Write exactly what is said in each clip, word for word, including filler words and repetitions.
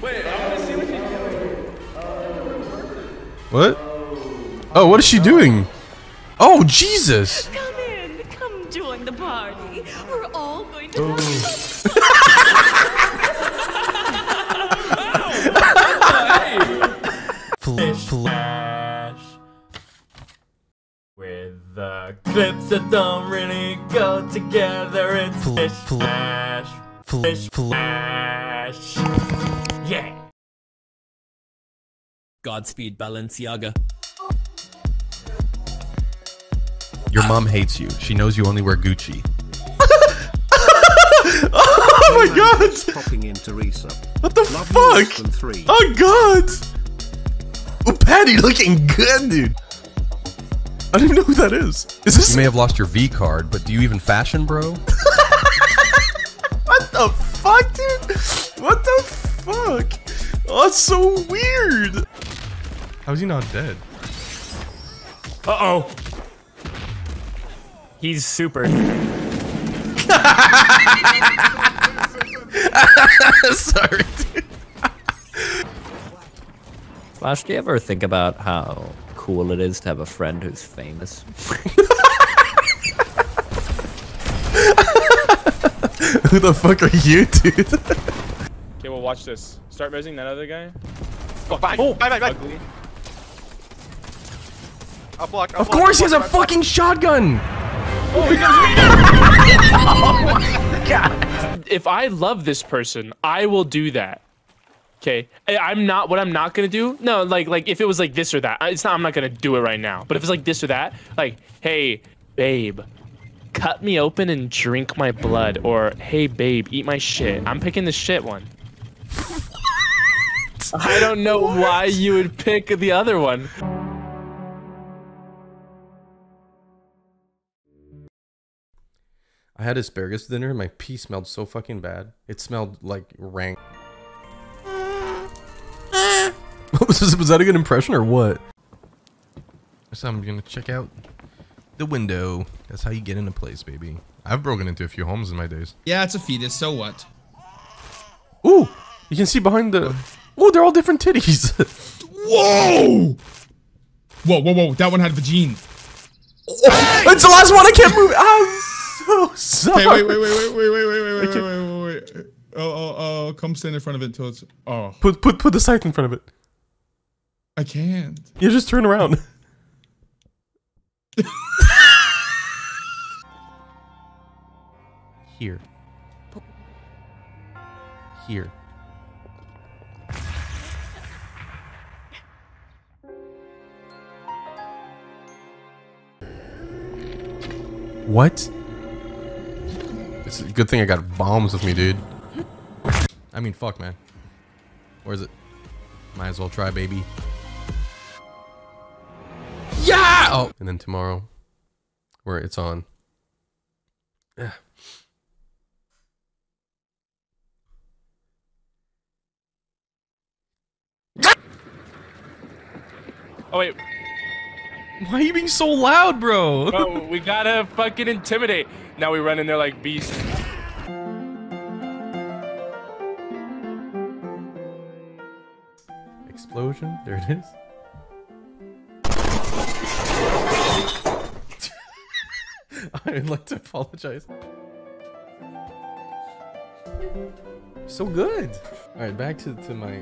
Wait, I want to see what she's doing. What? Oh, what is she doing? Oh, Jesus! Come in, come join the party. We're all going to. Flash with the clips that don't really go together. It's flash, flash, flash, flash. Yeah. Godspeed, Balenciaga. Your mom hates you. She knows you only wear Gucci. Oh my God! Popping in Teresa. What the Love fuck? Oh God! Ooh, Patty looking good, dude. I don't even know who that is. Is this? You may have lost your V card, but do you even fashion, bro? What the fuck, dude? What the fuck? Oh, that's so weird. How is he not dead? Uh oh. He's super. Sorry, dude. Flash, do you ever think about how cool it is to have a friend who's famous? Who the fuck are you, dude? Okay, well, watch this. Start raising that other guy. Oh, bye. Oh, bye, bye, bye. Ugly. I'll block, I'll of block, course, block, he has a block, fucking block. shotgun. Oh, he does me now. Oh my God. If I love this person, I will do that. Okay, I'm not. What I'm not gonna do? No, like, like if it was like this or that, it's not. I'm not gonna do it right now. But if it's like this or that, like, hey, babe, cut me open and drink my blood, or hey, babe, eat my shit. I'm picking the shit one. I don't know what? why you would pick the other one. I had asparagus dinner and my pee smelled so fucking bad. It smelled like rank. was, this, was that a good impression or what? So I'm gonna check out the window. That's how you get into place, baby. I've broken into a few homes in my days. Yeah, it's a fetus, so what? Ooh, you can see behind the... Ooh, they're all different titties. Whoa! Whoa, whoa, whoa, that one had a vagina. Oh, it's the last one, I can't move. Ah! Oh, sorry. Hey, wait, wait, wait, wait, wait, wait, wait, wait, wait, wait, wait, wait. Oh, oh, oh, come stand in front of it until it's... Oh. Put, put, put the scythe in front of it. I can't. You just turn around. Here. Here. What? It's a good thing I got bombs with me, dude. I mean, fuck, man. Where is it? Might as well try, baby. Yeah! Oh. And then tomorrow, where it's on. Yeah. Oh, wait. Why are you being so loud, bro? Bro, we gotta fucking intimidate. Now we run in there like beasts. Explosion. There it is. I would like to apologize. So good. All right, back to, to my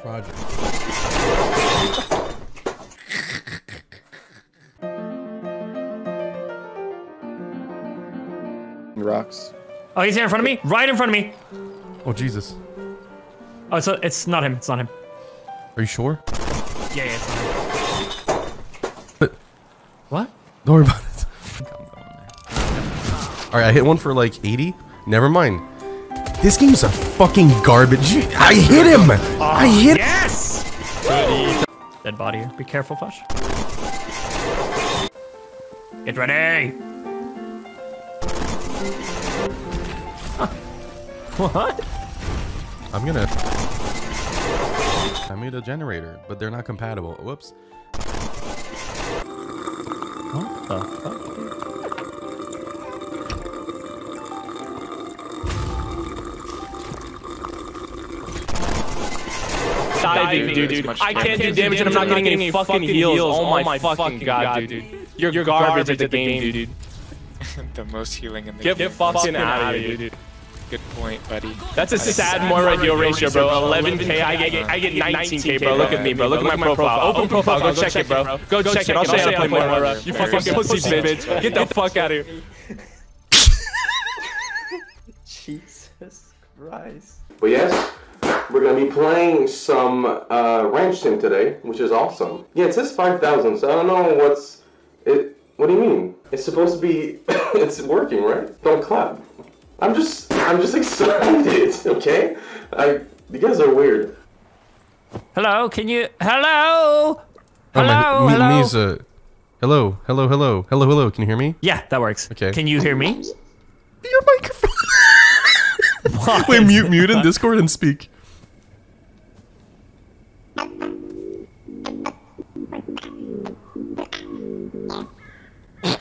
project. Rocks. Oh, he's here in front of me, right in front of me. Oh, Jesus. Oh, so it's not him. It's not him. Are you sure? Yeah, yeah, it's not him. But what? Don't worry about it. All right, I hit one for like eighty. Never mind. This game's a fucking garbage. I hit him. Oh, I hit. Yes. Ready. Dead body here. Be careful, Flash. Get ready. What? I'm gonna... I made a generator, but they're not compatible. Whoops. What the fuck? diving, diving dude. dude. I can't do damage and I'm not getting any fucking heals. Oh my fucking god, dude. You're, You're garbage, garbage at the game, game dude. The most healing in the get game. Get fucking out of here, dude. Good point, buddy. That's a That's sad, sad Moira deal ratio, bro. eleven K, I get, I get nineteen K, bro. Look at me, bro. Look at my profile. Open profile. Go check it, bro. Go check it. I'll show you how to play Moira. You fucking pussy bitch. Get the fuck out of here. Jesus Christ. Well, yes, we're gonna be playing some uh, ranch sim today, which is awesome. Yeah, it says five thousand, so I don't know what's it. What do you mean? It's supposed to be. It's working, right? Don't clap. I'm just, I'm just excited, okay? I, you guys are weird. Hello, can you, hello? Hello, oh my, hello? Me, uh, hello, hello, hello, hello, hello, can you hear me? Yeah, that works. Okay. Can you hear me? Your microphone. Wait, mute, mute in Discord and speak.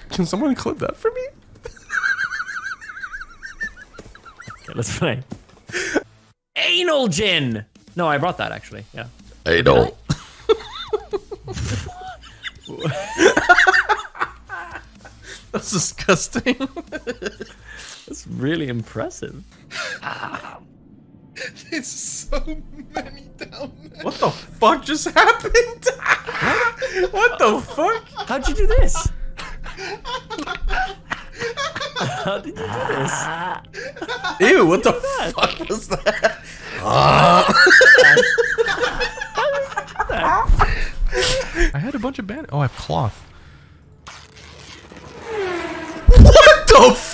Can someone clip that for me? Let's play. Anal gin. No, I brought that actually. Yeah. Anal. That's disgusting. That's really impressive. There's so many down there. What the fuck just happened? What the fuck? How'd you do this? How did you do this? Ew, what the fuck was that? I had a bunch of band- oh, I have cloth. What the fuck?!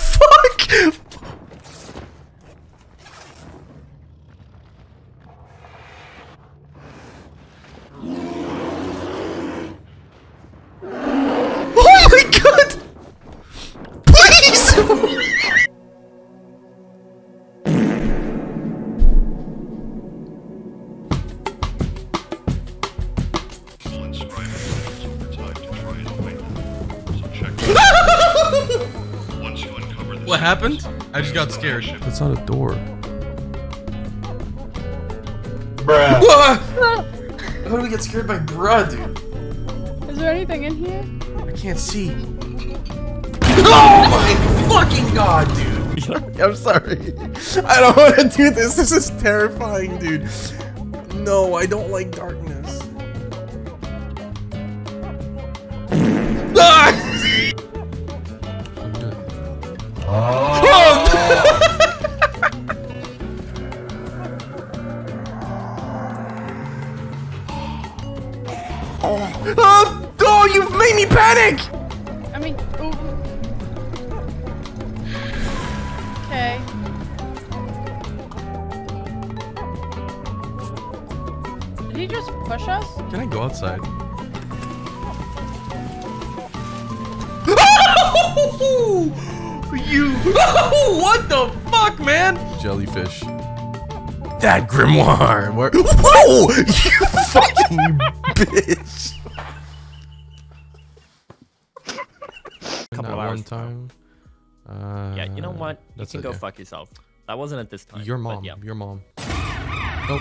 Oh my god! What happened? I just got scared. That's not a door. Bruh. How do we get scared by bruh, dude? Is there anything in here? I can't see. Oh my fucking god, dude! I'm sorry. I don't want to do this. This is terrifying, dude. No, I don't like darkness. Oh, oh, you've made me panic! I mean, ooh. Okay. Did he just push us? Can I go outside? You. Oh, what the fuck, man? Jellyfish. That grimoire. Where whoa! You fucking bitch. Couple of hours. One time. Uh, yeah, you know what? You can it, go yeah. fuck yourself. That wasn't at this time. Your mom. Yeah. Your mom. Oh.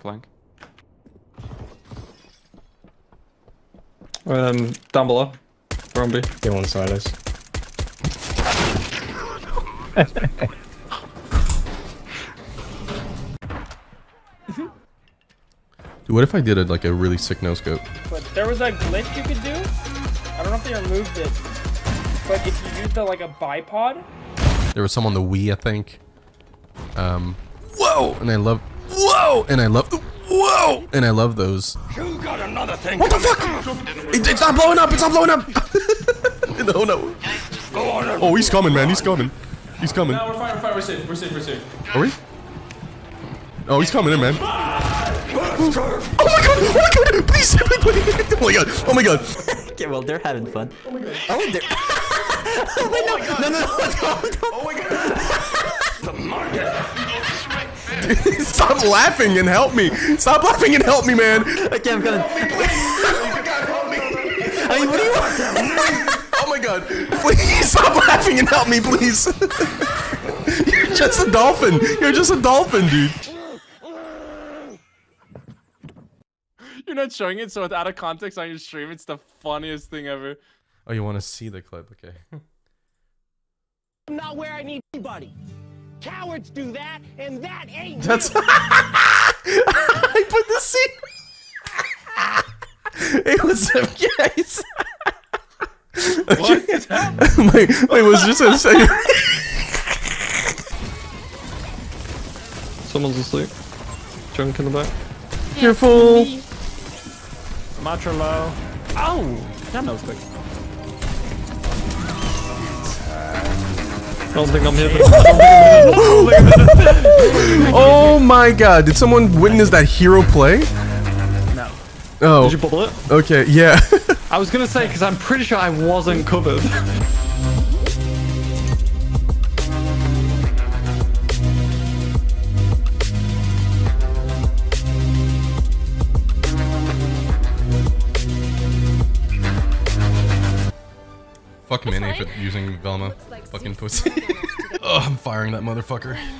Flank. Um, down below. Bromby. Get one side us. Dude, what if I did a, like a really sick no scope? But there was a glitch you could do. I don't know if they removed it, but if you used the, like a bipod. There was some on the Wii, I think. Um. Whoa! And I love. Whoa! And I love the whoa! And I love those. You got another thing. What the fuck? It, it's not blowing up! It's not blowing up! No, no. Go on, oh, he's coming, man. He's coming. He's coming. No, we're fine. We're fine. We're safe. We're safe. We're safe. Are we? Oh, he's coming in, man. Oh my god! Oh my god! Please, please! Oh my god! Oh my god! Okay, well, they're having fun. Oh my god! Oh, they're... oh my no. god! No, no, no! Oh my god! The market. It's right there. Stop laughing and help me. Stop laughing and help me, man. Okay, I'm coming. Help me, please. I mean, what do you want? Oh my god. Please stop laughing and help me, please. You're just a dolphin. You're just a dolphin, dude. You're not showing it, so it's out of context on your stream. It's the funniest thing ever. Oh, you want to see the clip? Okay. I'm not where I need anybody. Cowards do that, and that ain't. That's. I put the scene. It was some guys. What? wait, wait, was just a second. Someone's asleep. Drunk in the back. Careful. Matra low. Oh, damn, that was quick. I don't think I'm here for Oh my god, did someone witness that hero play? No. Oh. Did you bubble it? Okay, yeah. I was gonna say, because I'm pretty sure I wasn't covered. Fuck Minnie for using Velma. Fucking pussy. Oh, I'm firing that motherfucker.